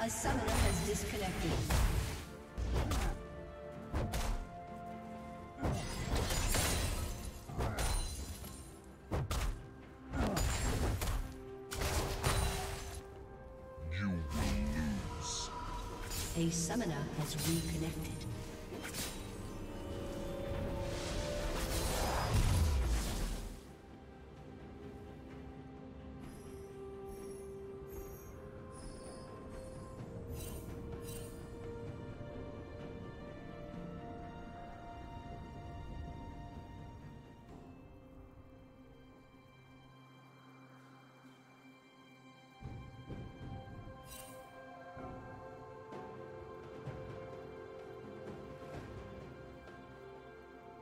The summoner has disconnected. You lose. A summoner has reconnected.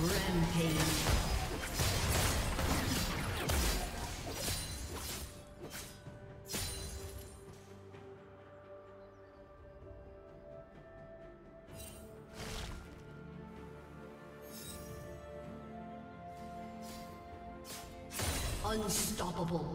Rampage. Unstoppable.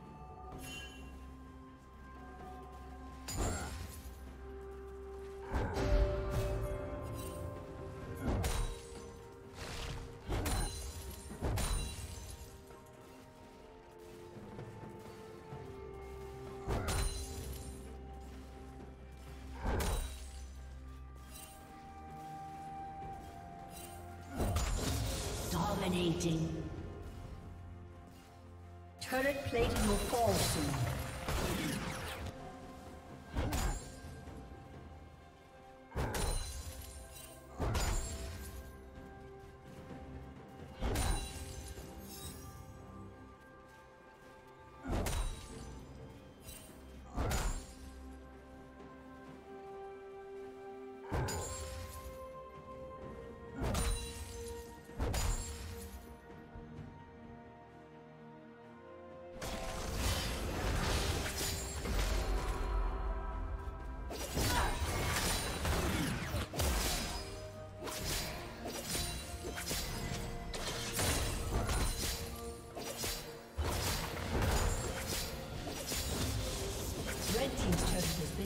Dominating. Turret plating will fall soon.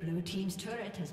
Blue team's turret has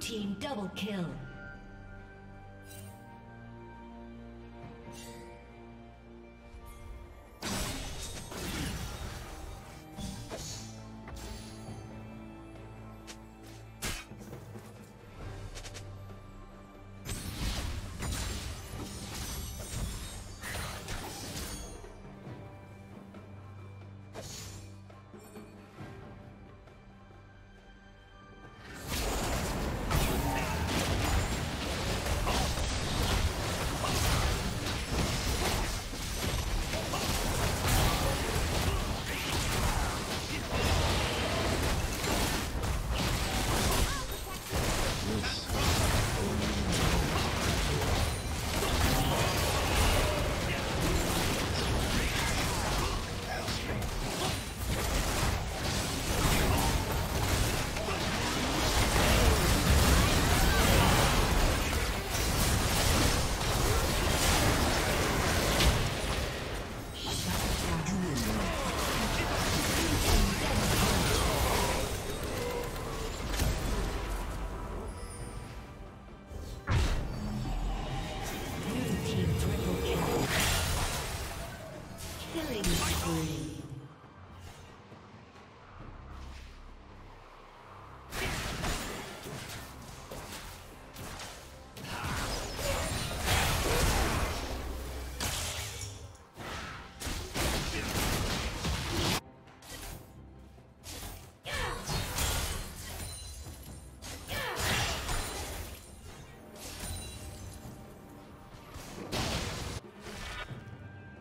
team double kill.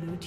Blue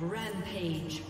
Rampage.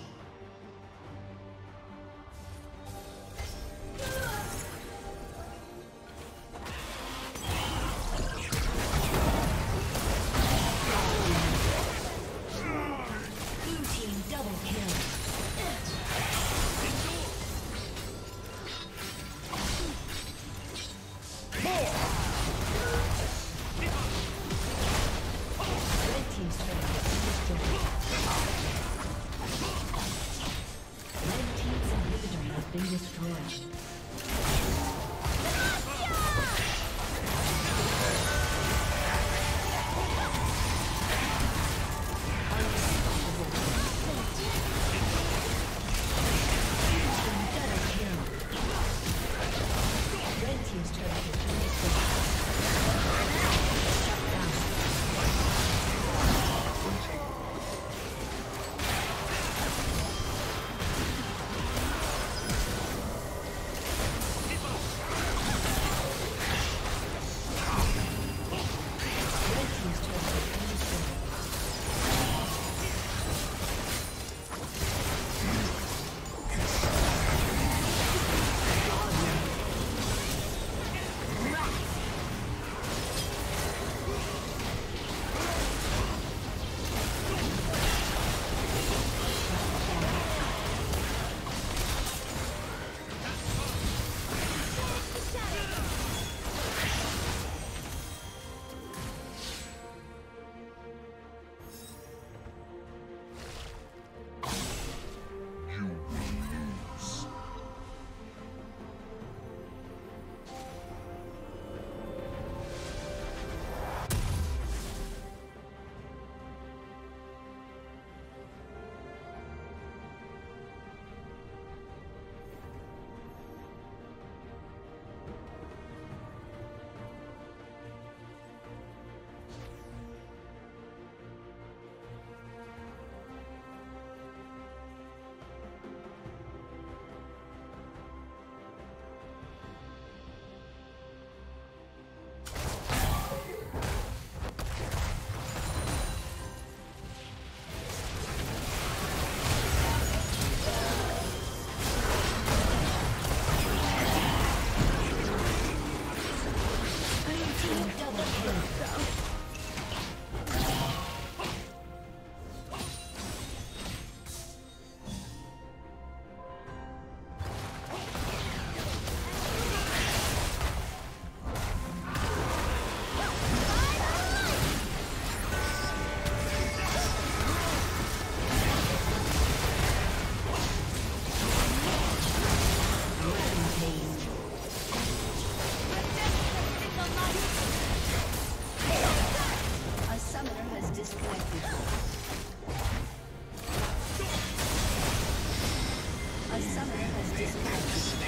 Nice.